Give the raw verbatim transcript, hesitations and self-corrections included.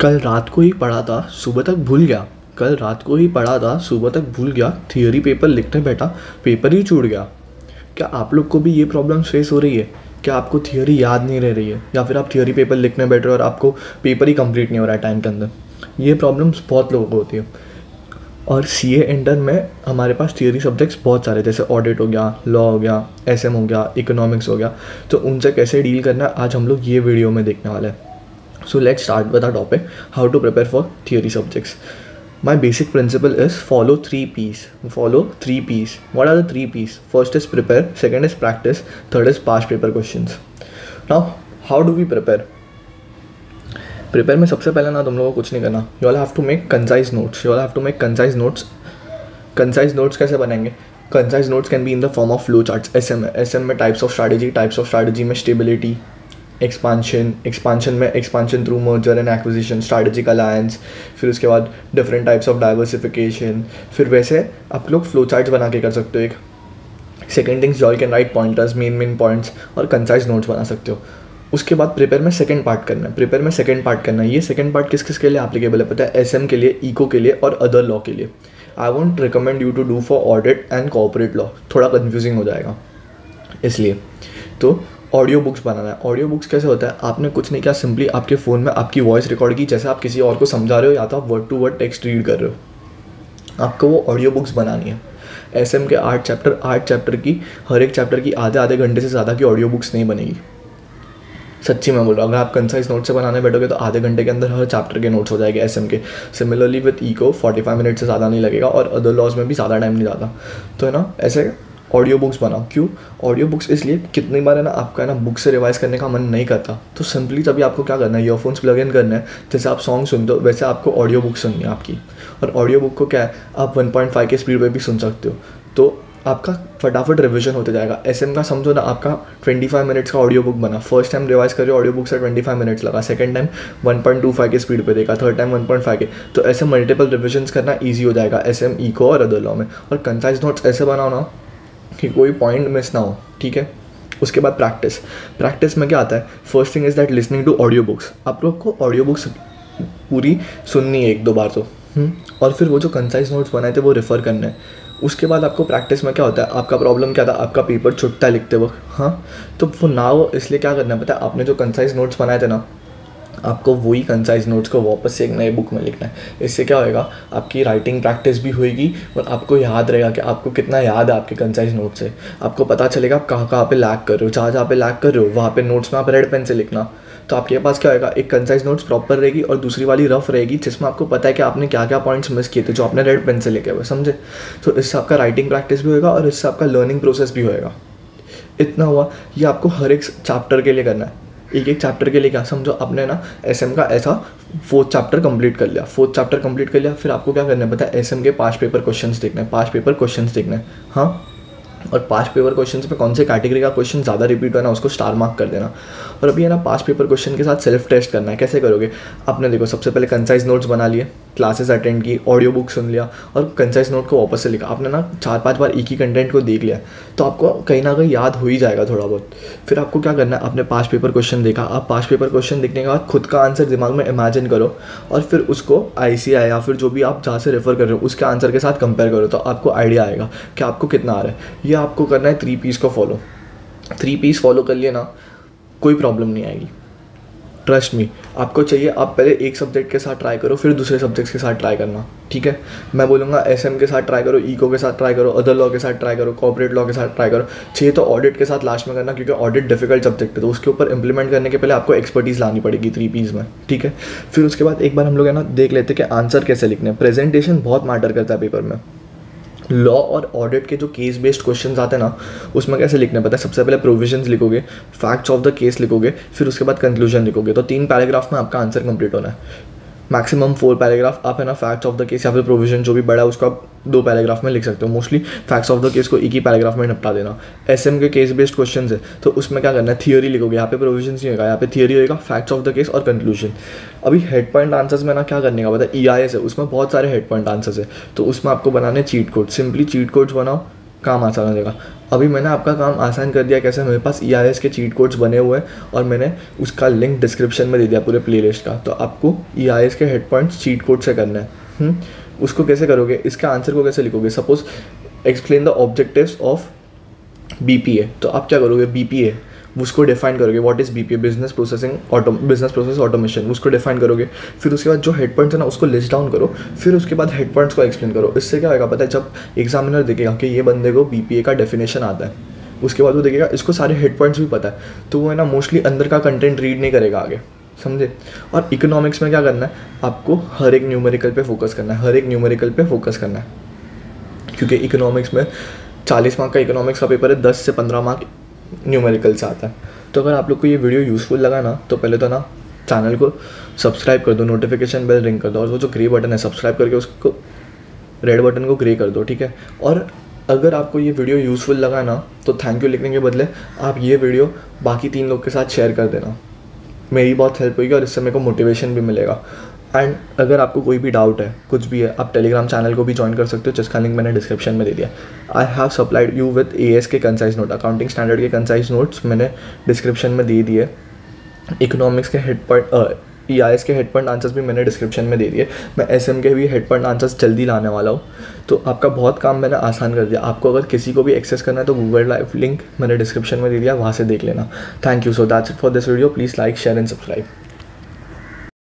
कल रात को ही पढ़ा था सुबह तक भूल गया कल रात को ही पढ़ा था सुबह तक भूल गया थियोरी पेपर लिखने बैठा पेपर ही छूट गया। क्या आप लोग को भी ये प्रॉब्लम फेस हो रही है? क्या आपको थियोरी याद नहीं रह रही है, या फिर आप थियोरी पेपर लिखने बैठ रहे हो और आपको पेपर ही कंप्लीट नहीं हो रहा है टाइम के अंदर? ये प्रॉब्लम्स बहुत लोगों को होती है। और सीए इंटर में हमारे पास थियोरी सब्जेक्ट्स बहुत सारे, जैसे ऑडिट हो गया, लॉ हो गया, एसएम हो गया, इकोनॉमिक्स हो गया, तो उनसे कैसे डील करना आज हम लोग ये वीडियो में देखने वाले हैं। So let's start with the topic, how to prepare for theory subjects. My basic principle is follow three P's. Follow three P's. What are the three P's? First is prepare. Second is practice. Third is past paper questions. Now, how do we prepare? Prepare में सबसे पहले ना तुम लोगों को कुछ नहीं करना. You all have to make concise notes. You all have to make concise notes. Concise notes कैसे बनाएंगे? Concise notes can be in the form of flow charts. S M S M में types of strategy, types of strategy में stability, expansion expansion में expansion through merger and acquisition, strategic alliance, फिर उसके बाद different types of diversification, फिर वैसे आप लोग फ्लो चार्ट्स बना के कर सकते हो। एक second things, you all can write pointers, main main points और कंसाइज नोट्स बना सकते हो। उसके बाद प्रिपेयर में सेकंड पार्ट करना है प्रिपेयर में सेकंड पार्ट करना है ये सेकंड पार्ट किस किस के लिए एप्लीकेबल है पता है? एसएम के लिए, इको के लिए और अदर लॉ के लिए। I won't recommend you to do for audit and corporate law, थोड़ा कन्फ्यूजिंग हो जाएगा, इसलिए तो ऑडियो बुक्स बनाना है। ऑडियो बुक्स कैसे होता है? आपने कुछ नहीं किया, सिंपली आपके फ़ोन में आपकी वॉइस रिकॉर्ड की, जैसे आप किसी और को समझा रहे हो या तो आप word to word text read कर रहे हो, आपको वो ऑडियो बुक्स बनानी है। एसएम के आठ चैप्टर आठ चैप्टर की हर एक चैप्टर की आधे आधे घंटे से ज़्यादा की ऑडियो बुक्स नहीं बनेगी, सच्ची मैं बोल रहा हूँ। अगर आप कंसाइज नोट से बनाने बैठोगे तो आधे घंटे के अंदर हर चैप्टर के नोट्स हो जाएंगे एसएम के। Similarly with eco forty five minute से ज़्यादा नहीं लगेगा और अदर लॉज में भी ज़्यादा टाइम नहीं जाता, तो है ना। ऐसे ऑडियो बुक्स बनाओ। क्यों ऑडियो बुक्स? इसलिए कितनी बार है ना आपका है ना बुक से रिवाइज करने का मन नहीं करता, तो सिंपली तभी आपको क्या करना है, ईयरफोन्स प्लग इन करना है, जैसे आप सॉन्ग सुनते हो वैसे आपको ऑडियो बुक सुननी है आपकी। और ऑडियो बुक को क्या है, आप वन पॉइंट फाइव के स्पीड पे भी सुन सकते हो, तो आपका फटाफट रिविजन होते जाएगा। एसएम का समझो ना, आपका पच्चीस मिनट्स का ऑडियो बुक बना, फर्स्ट टाइम रिवाइज कर रहे हो ऑडियो बुक से पच्चीस मिनट्स लगा, second time one point two five के स्पीड पे देखा, third time one point five के, तो ऐसे मल्टीपल रिविजन्स करना ईजी हो जाएगा एसएम, इको और अदर लॉ में। और कंसाइज नोट्स ऐसे बनाओ ना कि कोई पॉइंट मिस ना हो, ठीक है। उसके बाद प्रैक्टिस प्रैक्टिस में क्या आता है? First thing is that listening to audio books. आप लोग को ऑडियो बुक्स पूरी सुननी है एक दो बार तो, और फिर वो जो कंसाइज नोट्स बनाए थे वो रेफ़र करना है। उसके बाद आपको प्रैक्टिस में क्या होता है, आपका प्रॉब्लम क्या था, आपका पेपर छुटता है लिखते वक्त, हाँ तो वो ना हो इसलिए क्या करना पता है, आपने जो कंसाइज नोट्स बनाए थे ना आपको वही कंसाइज नोट्स को वापस से एक नए बुक में लिखना है। इससे क्या होएगा, आपकी राइटिंग प्रैक्टिस भी होएगी और आपको याद रहेगा कि आपको कितना याद है आपके कंसाइज नोट्स से। आपको पता चलेगा आप कहाँ कहाँ पे लैग कर रहे हो, जहाँ जहाँ पे लैग कर रहे हो वहाँ पे नोट्स में आप रेड पेन से लिखना, तो आपके पास क्या होएगा, एक कंसाइज नोट्स प्रॉपर रहेगी और दूसरी वाली रफ रहेगी जिसमें आपको पता है कि आपने क्या क्या पॉइंट्स मिस किए थे जो आपने रेड पेन से लिखे हुए, समझे। तो इससे आपका राइटिंग प्रैक्टिस भी होएगा और इससे आपका लर्निंग प्रोसेस भी होएगा। इतना हुआ, ये आपको हर एक चैप्टर के लिए करना है, एक एक चैप्टर के लिए। क्या समझो आपने ना एसएम का ऐसा फोर्थ चैप्टर कंप्लीट कर लिया फोर्थ चैप्टर कंप्लीट कर लिया फिर आपको क्या करना है पता है, एसएम के पास्ट पेपर क्वेश्चंस देखने हैं पास्ट पेपर क्वेश्चंस देखने हैं हाँ और पास्ट पेपर क्वेश्चंस पे कौन से कैटेगरी का क्वेश्चन ज़्यादा रिपीट होना उसको स्टार मार्क कर देना। और अभी है ना पास्ट पेपर क्वेश्चन के साथ सेल्फ टेस्ट करना है। कैसे करोगे? आपने देखो सबसे पहले कंसाइज नोट्स बना लिए, क्लासेस अटेंड की, ऑडियो बुक सुन लिया और कंसाइज नोट को वापस से लिखा। आपने ना चार पांच बार एक ही कंटेंट को देख लिया तो आपको कहीं ना कहीं याद हो ही जाएगा थोड़ा बहुत। फिर आपको क्या करना है, आपने पास्ट पेपर क्वेश्चन देखा, आप पास्ट पेपर क्वेश्चन देखने के बाद खुद का आंसर दिमाग में इमेजिन करो और फिर उसको आई सी आई या फिर जो भी आप जहाँ से रेफर कर रहे हो उसके आंसर के साथ कंपेयर करो, तो आपको आइडिया आएगा कि आपको कितना आ रहा है। यह आपको करना है थ्री पीस को फॉलो। थ्री पीस फॉलो कर लिए ना कोई प्रॉब्लम नहीं आएगी, ट्रस्ट मी। आपको चाहिए आप पहले एक सब्जेक्ट के साथ ट्राई करो फिर दूसरे सब्जेक्ट्स के साथ ट्राई करना, ठीक है। मैं बोलूँगा एसएम के साथ ट्राई करो, इको के साथ ट्राई करो, अदर लॉ के साथ ट्राई करो, कॉर्पोरेट लॉ के साथ ट्राई करो। चाहिए तो ऑडिट के साथ लास्ट में करना क्योंकि ऑडिट डिफिकल्ट सब्जेक्ट है, तो उसके ऊपर इंप्लीमेंट करने के पहले आपको एक्सपर्टीज़ लानी पड़ेगी थ्री पीस में, ठीक है। फिर उसके बाद एक बार हम लोग है ना देख लेते कि आंसर कैसे लिखने हैं। प्रेजेंटेशन बहुत मैटर करता है पेपर में। लॉ और ऑडिट के जो केस बेस्ड क्वेश्चंस आते हैं ना उसमें कैसे लिखने पता है, सबसे पहले प्रोविजंस लिखोगे, फैक्ट्स ऑफ द केस लिखोगे, फिर उसके बाद कंक्लूजन लिखोगे, तो तीन पैराग्राफ में आपका आंसर कंप्लीट होना है। मैक्सिमम फोर पैराग्राफ आप है ना फैक्ट्स ऑफ द केस या फिर प्रोविजन जो भी बड़ा है उसको आप दो पैराग्राफ में लिख सकते हो। Mostly facts of the case को एक ही पैराग्राफ में निपटा देना। एसएम के केस बेस्ड क्वेश्चंस है तो उसमें क्या करना है, थियोरी लिखोगे, यहाँ पे प्रोविजन नहीं होगा, यहाँ पे थियोरी होगा, फैक्ट्स ऑफ द केस और कंक्लूजन। अभी हेड पॉइंट आंसर्स में ना क्या करने का पता है, ईआईएस है उसमें बहुत सारे हेड पॉइंट आंसर्स है, तो उसमें आपको बनाने cheat code, simply cheat codes बनाओ, काम आसान हो जाएगा। अभी मैंने आपका काम आसान कर दिया। कैसे? मेरे पास ई आई एस के चीट कोड्स बने हुए हैं और मैंने उसका लिंक डिस्क्रिप्शन में दे दिया पूरे प्लेलिस्ट का। तो आपको ई आई एस के हेड पॉइंट्स चीट कोड से करना है। हुँ? उसको कैसे करोगे? इसका आंसर को कैसे लिखोगे? Suppose explain the objectives of B P A, तो आप क्या करोगे? बी पी ए उसको डिफाइन करोगे। What is B P A? Business processing auto business process automation, उसको डिफाइन करोगे। फिर उसके बाद जो हेड पॉइंट्स है ना उसको लिस्ट डाउन करो। फिर उसके बाद हेड पॉइंट्स को एक्सप्लेन करो। इससे क्या होगा पता है, जब एग्जामिनर देखेगा कि ये बंदे को बी पी ए का डेफिनेशन आता है, उसके बाद वो देखेगा इसको सारे हेड पॉइंट्स भी पता है, तो वो है ना मोस्टली अंदर का कंटेंट रीड नहीं करेगा आगे, समझे। और इकोनॉमिक्स में क्या करना है, आपको हर एक न्यूमेरिकल पे फोकस करना है, हर एक न्यूमेरिकल पे फोकस करना है, क्योंकि इकोनॉमिक्स में चालीस मार्क का इकोनॉमिक्स का पेपर है, दस से पंद्रह मार्क न्यूमेरिकल से आता है। तो अगर आप लोग को ये वीडियो यूज़फुल लगा ना, तो पहले तो ना चैनल को सब्सक्राइब कर दो, नोटिफिकेशन बेल रिंग कर दो, और वो जो ग्रे बटन है सब्सक्राइब करके उसको रेड बटन को ग्रे कर दो, ठीक है। और अगर आपको ये वीडियो यूज़फुल लगा ना, तो थैंक यू लिखने के बदले आप ये वीडियो बाकी तीन लोग के साथ शेयर कर देना, मेरी बहुत हेल्प होगी और इससे मेरे को मोटिवेशन भी मिलेगा। एंड अगर आपको कोई भी डाउट है, कुछ भी है, आप टेलीग्राम चैनल को भी ज्वाइन कर सकते हो, जिसका लिंक मैंने डिस्क्रिप्शन में दे दिया। I have supplied you with A S के कंसाइज नोट, अकाउंटिंग स्टैंडर्ड के कंसाइज नोट्स मैंने डिस्क्रिप्शन में दे दिए। इकोनॉमिक्स के head point, E I S के हेड पॉइंट आंसर्स भी मैंने डिस्क्रिप्शन में दे दिए। मैं एस एम के भी हेड पॉइंट आंसर्स जल्दी लाने वाला हूँ। तो आपका बहुत काम मैंने आसान कर दिया। आपको अगर किसी को भी एक्सेस करना है तो गूगल ड्राइव लिंक मैंने डिस्क्रिप्शन में दे दिया, वहाँ से देख लेना। Thank you. So that's it for this video. Please like, share and subscribe.